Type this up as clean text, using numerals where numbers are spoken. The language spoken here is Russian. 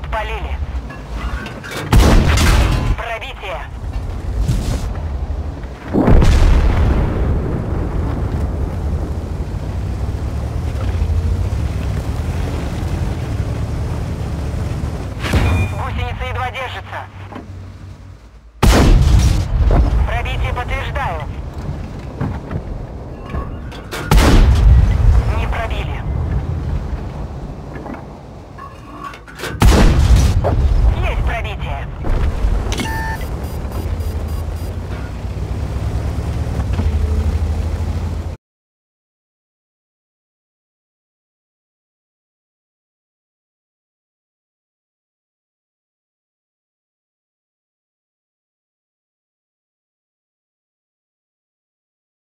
подпалили. Пробитие. Гусеница едва держится. Пробитие подтверждаю.